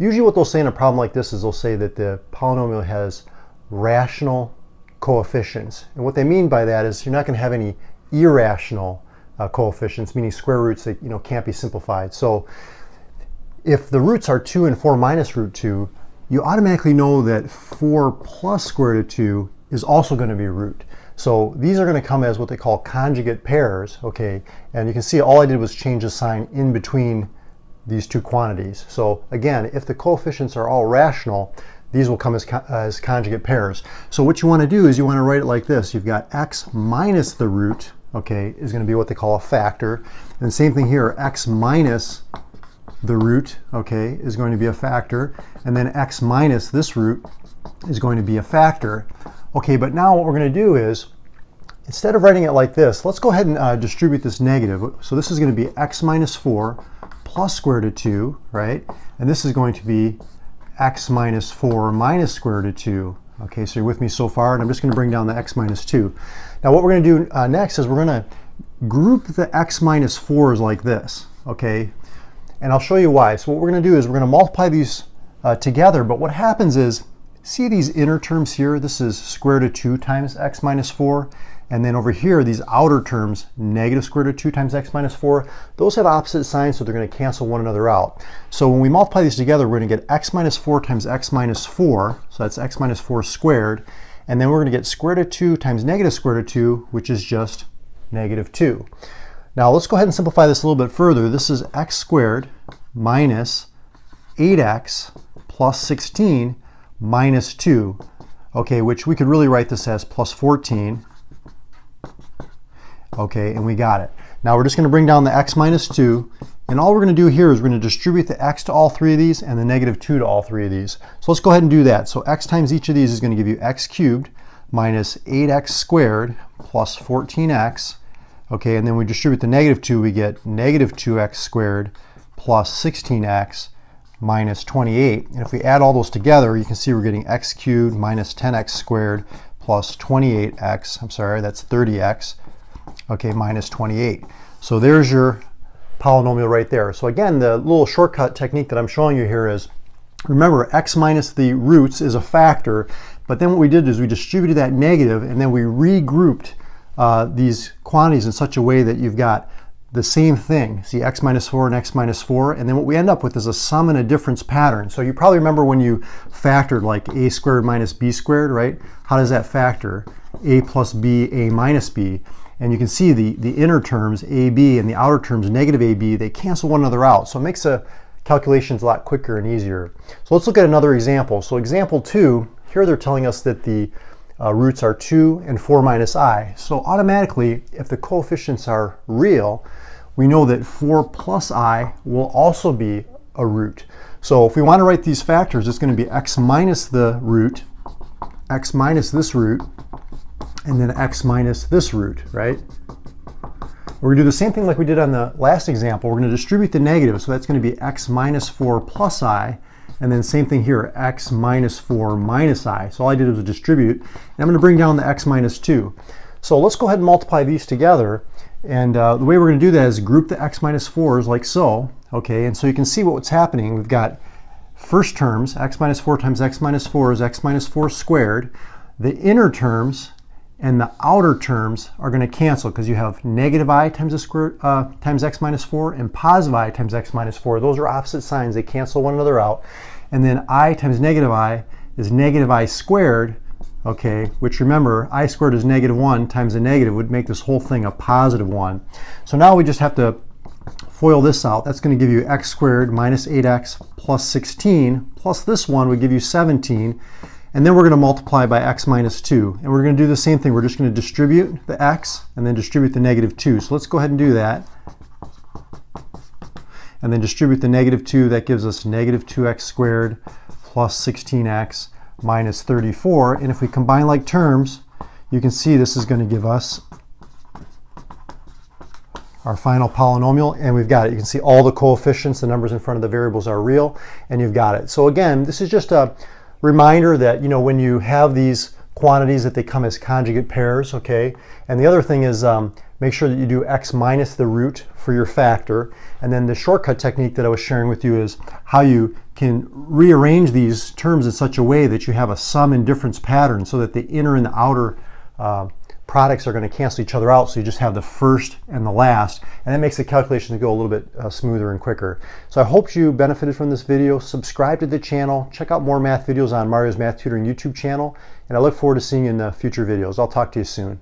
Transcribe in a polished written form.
Usually what they'll say in a problem like this is they'll say that the polynomial has rational coefficients. And what they mean by that is you're not going to have any irrational coefficients, meaning square roots that can't be simplified. So if the roots are 2 and 4 minus root 2, you automatically know that 4 plus square root of 2 is also going to be a root. So these are going to come as what they call conjugate pairs, okay? And you can see all I did was change the sign in between these two quantities. So again, if the coefficients are all rational, these will come as conjugate pairs. So what you want to do is you want to write it like this. You've got x minus the root, okay, is going to be what they call a factor. And same thing here, x minus the root, okay, is going to be a factor. And then x minus this root is going to be a factor. Okay, but now what we're going to do is, instead of writing it like this, let's go ahead and distribute this negative. So this is going to be x minus 4 plus square root of 2, right? And this is going to be x minus 4 minus square root of 2. Okay, so you're with me so far, and I'm just going to bring down the x minus 2. Now what we're going to do next is we're going to group the x minus 4's like this, okay? And I'll show you why. So what we're going to do is we're going to multiply these together, but what happens is, see these inner terms here? This is square root of 2 times x minus 4. And then over here, these outer terms, negative square root of 2 times x minus 4, those have opposite signs, so they're going to cancel one another out. So when we multiply these together, we're going to get x minus 4 times x minus 4. So that's x minus 4 squared. And then we're going to get square root of 2 times negative square root of 2, which is just negative 2. Now let's go ahead and simplify this a little bit further. This is x squared minus 8x plus 16 minus 2, okay, which we could really write this as plus 14, okay, and we got it. Now we're just going to bring down the x minus 2, and all we're going to do here is we're going to distribute the x to all three of these and the negative 2 to all three of these. So let's go ahead and do that. So x times each of these is going to give you x cubed minus 8x squared plus 14x, okay, and then we distribute the negative 2, we get negative 2x squared plus 16x minus 28. And if we add all those together, you can see we're getting x cubed minus 10x squared plus 28x, I'm sorry, that's 30x, okay, minus 28. So there's your polynomial right there. So again, the little shortcut technique that I'm showing you here is, remember, x minus the roots is a factor, but then what we did is we distributed that negative and then we regrouped these quantities in such a way that you've got the same thing. See, x minus 4 and x minus 4, and then what we end up with is a sum and a difference pattern. So you probably remember when you factored like a squared minus b squared, right? How does that factor? A plus b, a minus b. And you can see the inner terms, ab, and the outer terms, negative ab, they cancel one another out. So it makes the calculations a lot quicker and easier. So let's look at another example. So example 2, here they're telling us that the roots are 2 and 4 minus I. So automatically, if the coefficients are real, we know that 4 plus I will also be a root. So if we want to write these factors, it's going to be x minus the root, x minus this root, and then x minus this root, right? We're going to do the same thing like we did on the last example. We're going to distribute the negative, so that's going to be x minus 4 plus I. And then same thing here, x minus 4 minus I. So all I did was distribute, and I'm going to bring down the x minus 2. So let's go ahead and multiply these together, and the way we're going to do that is group the x minus 4's like so, okay? And so you can see what's happening. We've got first terms, x minus 4 times x minus 4 is x minus 4 squared. The inner terms and the outer terms are going to cancel because you have negative I times the square times x minus 4 and positive I times x minus 4. Those are opposite signs. They cancel one another out. And then I times negative I is negative I squared, okay, which remember, I squared is negative 1 times a negative would make this whole thing a positive 1. So now we just have to FOIL this out. That's going to give you x squared minus 8x plus 16 plus this one would give you 17. And then we're going to multiply by x minus 2. And we're going to do the same thing. We're just going to distribute the x and then distribute the negative 2. So let's go ahead and do that. And then distribute the negative 2. That gives us negative 2x squared plus 16x minus 34. And if we combine like terms, you can see this is going to give us our final polynomial, and we've got it. You can see all the coefficients, the numbers in front of the variables are real, and you've got it. So again, this is just a reminder that when you have these quantities that they come as conjugate pairs, okay? And the other thing is make sure that you do x minus the root for your factor. And then the shortcut technique that I was sharing with you is how you can rearrange these terms in such a way that you have a sum and difference pattern so that the inner and the outer products are going to cancel each other out, so you just have the first and the last, and that makes the calculations go a little bit smoother and quicker. So I hope you benefited from this video. Subscribe to the channel, check out more math videos on Mario's Math Tutoring YouTube channel, and I look forward to seeing you in the future videos. I'll talk to you soon.